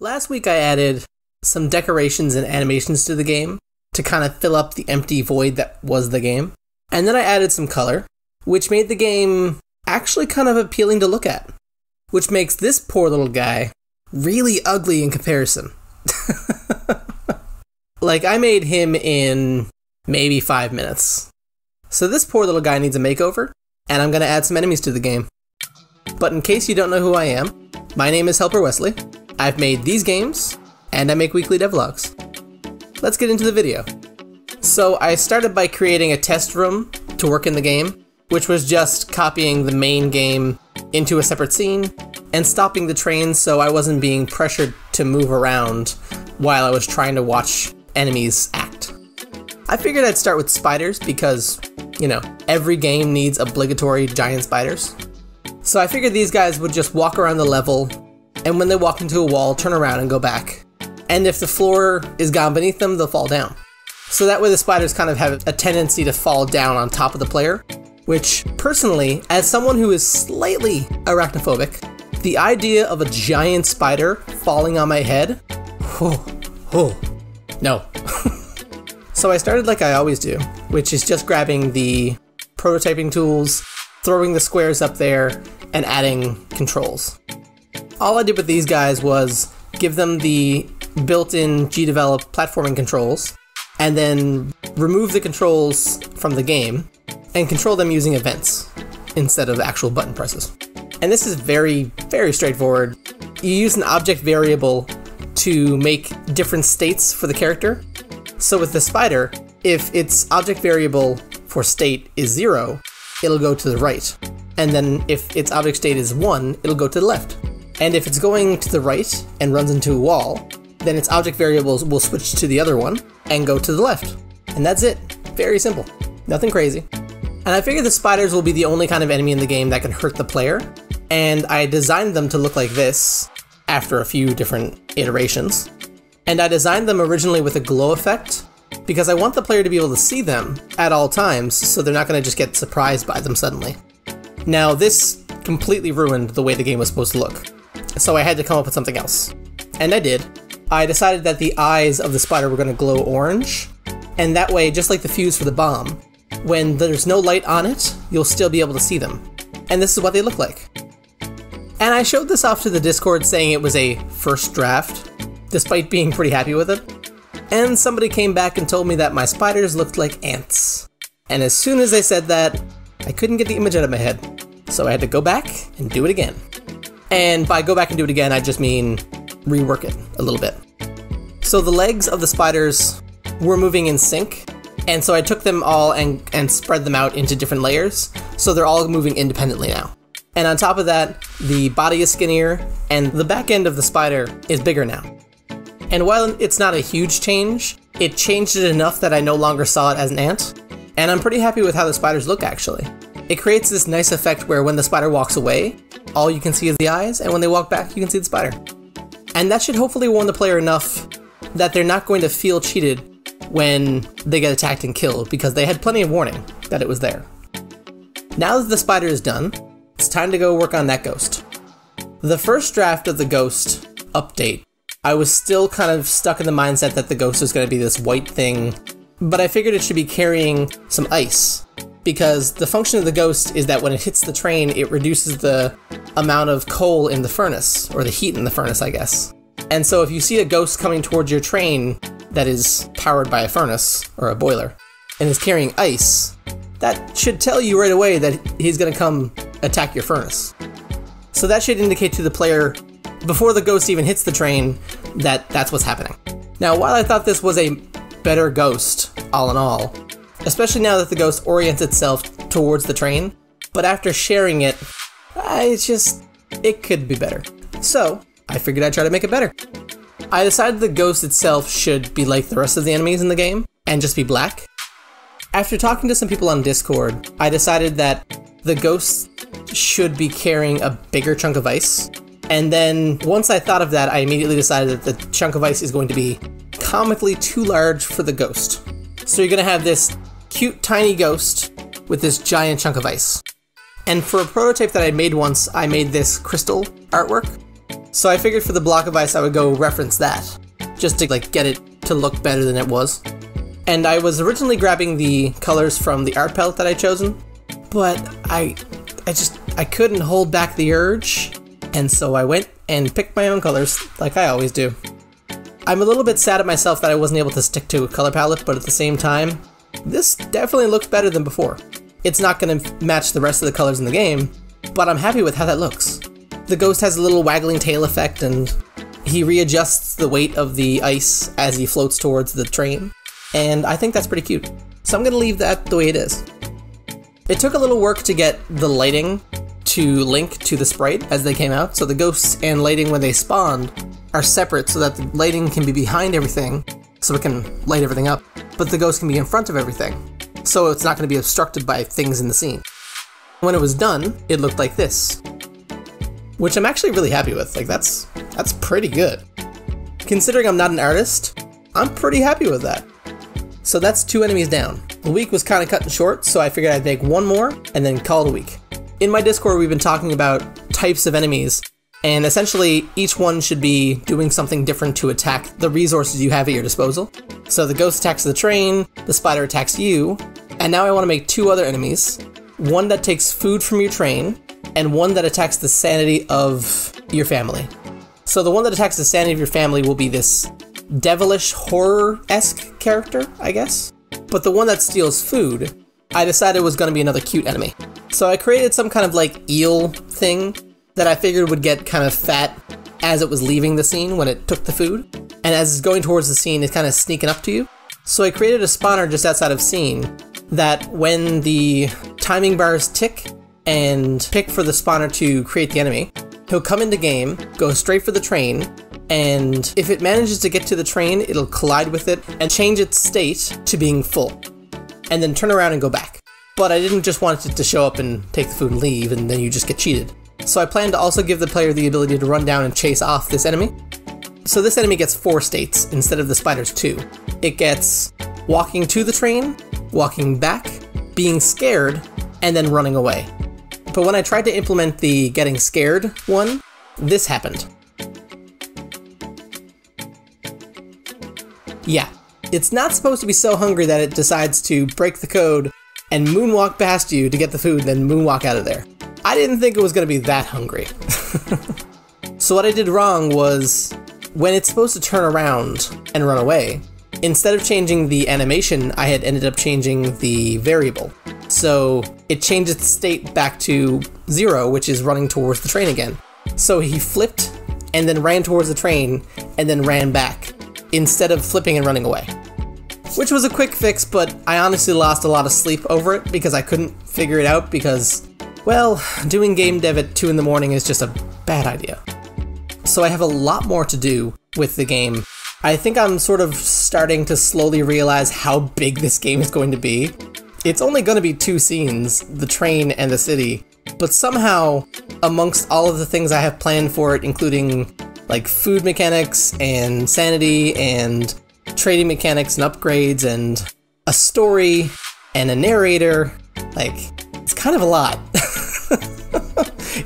Last week I added some decorations and animations to the game to kind of fill up the empty void that was the game. And then I added some color, which made the game actually kind of appealing to look at, which makes this poor little guy really ugly in comparison. Like, I made him in maybe 5 minutes. So this poor little guy needs a makeover, and I'm going to add some enemies to the game. But in case you don't know who I am, my name is Helper Wesley. I've made these games, and I make weekly devlogs. Let's get into the video. So I started by creating a test room to work in the game, which was just copying the main game into a separate scene and stopping the train so I wasn't being pressured to move around while I was trying to watch enemies act. I figured I'd start with spiders because, you know, every game needs obligatory giant spiders. So I figured these guys would just walk around the level, and when they walk into a wall, turn around and go back. And if the floor is gone beneath them, they'll fall down. So that way the spiders kind of have a tendency to fall down on top of the player, which personally, as someone who is slightly arachnophobic, the idea of a giant spider falling on my head, no. So I started like I always do, which is just grabbing the prototyping tools, throwing the squares up there, and adding controls. All I did with these guys was give them the built-in GDevelop platforming controls, and then remove the controls from the game and control them using events instead of actual button presses. And this is very, very straightforward. You use an object variable to make different states for the character. So with the spider, if its object variable for state is 0, it'll go to the right. And then if its object state is 1, it'll go to the left. And if it's going to the right and runs into a wall, then its object variables will switch to the other one and go to the left. And that's it. Very simple. Nothing crazy. And I figured the spiders will be the only kind of enemy in the game that can hurt the player. And I designed them to look like this after a few different iterations. And I designed them originally with a glow effect because I want the player to be able to see them at all times so they're not going to just get surprised by them suddenly. Now this completely ruined the way the game was supposed to look. So I had to come up with something else. And I did. I decided that the eyes of the spider were going to glow orange, and that way, just like the fuse for the bomb, when there's no light on it, you'll still be able to see them. And this is what they look like. And I showed this off to the Discord saying it was a first draft, despite being pretty happy with it. And somebody came back and told me that my spiders looked like ants. And as soon as they said that, I couldn't get the image out of my head. So I had to go back and do it again. And by go back and do it again, I just mean rework it a little bit. So the legs of the spiders were moving in sync, and so I took them all and spread them out into different layers, so they're all moving independently now. And on top of that, the body is skinnier, and the back end of the spider is bigger now. And while it's not a huge change, it changed it enough that I no longer saw it as an ant, and I'm pretty happy with how the spiders look actually. It creates this nice effect where when the spider walks away, all you can see is the eyes, and when they walk back, you can see the spider. And that should hopefully warn the player enough that they're not going to feel cheated when they get attacked and killed, because they had plenty of warning that it was there. Now that the spider is done, it's time to go work on that ghost. The first draft of the ghost update, I was still kind of stuck in the mindset that the ghost was going to be this white thing, but I figured it should be carrying some ice, because the function of the ghost is that when it hits the train, it reduces the amount of coal in the furnace, or the heat in the furnace, I guess. And so if you see a ghost coming towards your train that is powered by a furnace, or a boiler, and is carrying ice, that should tell you right away that he's going to come attack your furnace. So that should indicate to the player, before the ghost even hits the train, that that's what's happening. Now, while I thought this was a better ghost, all in all, especially now that the ghost orients itself towards the train, but after sharing it, it could be better. So I figured I'd try to make it better. I decided the ghost itself should be like the rest of the enemies in the game and just be black. After talking to some people on Discord, I decided that the ghost should be carrying a bigger chunk of ice. And then once I thought of that, I immediately decided that the chunk of ice is going to be comically too large for the ghost. So you're going to have this cute tiny ghost with this giant chunk of ice. And for a prototype that I made once, I made this crystal artwork, So I figured for the block of ice I would go reference that, just to like get it to look better than it was. And I was originally grabbing the colors from the art palette that I'd chosen, but I couldn't hold back the urge, and so I went and picked my own colors, like I always do. I'm a little bit sad at myself that I wasn't able to stick to a color palette, but at the same time, this definitely looks better than before. It's not going to match the rest of the colors in the game, but I'm happy with how that looks. The ghost has a little waggling tail effect, and he readjusts the weight of the ice as he floats towards the train, and I think that's pretty cute. So I'm going to leave that the way it is. It took a little work to get the lighting to link to the sprite as they came out, so the ghosts and lighting when they spawned are separate so that the lighting can be behind everything, so it can light everything up, but the ghost can be in front of everything, so it's not going to be obstructed by things in the scene. When it was done, it looked like this, which I'm actually really happy with. Like, that's pretty good. Considering I'm not an artist, I'm pretty happy with that. So that's 2 enemies down. The week was kind of cut and short, so I figured I'd make 1 more and then call it a week. In my Discord, we've been talking about types of enemies, and essentially each one should be doing something different to attack the resources you have at your disposal. So the ghost attacks the train, the spider attacks you, and now I want to make 2 other enemies. One that takes food from your train, and one that attacks the sanity of your family. So the one that attacks the sanity of your family will be this devilish horror-esque character, I guess? But the one that steals food, I decided was going to be another cute enemy. So I created some kind of like eel thing that I figured would get kind of fat as it was leaving the scene when it took the food. And as it's going towards the scene, it's kind of sneaking up to you. So I created a spawner just outside of scene that when the timing bars tick and pick for the spawner to create the enemy, he'll come into game, go straight for the train, and if it manages to get to the train, it'll collide with it and change its state to being full, and then turn around and go back. But I didn't just want it to show up and take the food and leave, and then you just get cheated. So I plan to also give the player the ability to run down and chase off this enemy. So this enemy gets 4 states instead of the spider's 2. It gets walking to the train, walking back, being scared, and then running away. But when I tried to implement the getting scared one, this happened. Yeah, it's not supposed to be so hungry that it decides to break the code and moonwalk past you to get the food and then moonwalk out of there. I didn't think it was going to be that hungry. So what I did wrong was, when it's supposed to turn around and run away, instead of changing the animation, I had ended up changing the variable. So it changed its state back to 0, which is running towards the train again. So he flipped and then ran towards the train and then ran back instead of flipping and running away, which was a quick fix, but I honestly lost a lot of sleep over it because I couldn't figure it out because, well, doing game dev at 2 in the morning is just a bad idea. So I have a lot more to do with the game. I think I'm sort of starting to slowly realize how big this game is going to be. It's only going to be 2 scenes, the train and the city, but somehow, amongst all of the things I have planned for it, including like food mechanics and sanity and trading mechanics and upgrades and a story and a narrator, like, it's kind of a lot.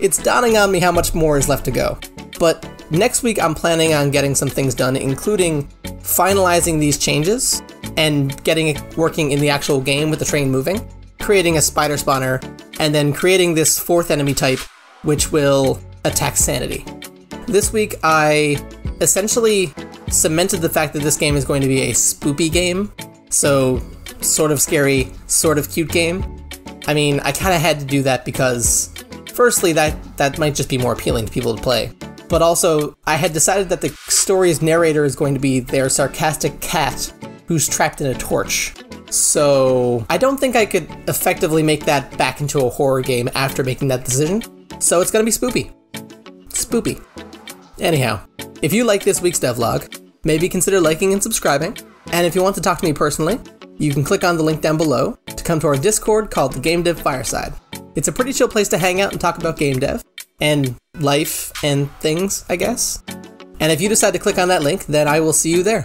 It's dawning on me how much more is left to go. But next week, I'm planning on getting some things done, including finalizing these changes and getting it working in the actual game with the train moving, creating a spider spawner, and then creating this 4th enemy type, which will attack sanity. This week, I essentially cemented the fact that this game is going to be a spoopy game, so sort of scary, sort of cute game. I mean, I kind of had to do that because, firstly, that might just be more appealing to people to play. But also, I had decided that the story's narrator is going to be their sarcastic cat who's trapped in a torch. So I don't think I could effectively make that back into a horror game after making that decision. So it's going to be spoopy. Spoopy. Anyhow, if you like this week's devlog, maybe consider liking and subscribing. And if you want to talk to me personally, you can click on the link down below to come to our Discord called the Game Dev Fireside. It's a pretty chill place to hang out and talk about game dev and life and things, I guess. And if you decide to click on that link, then I will see you there.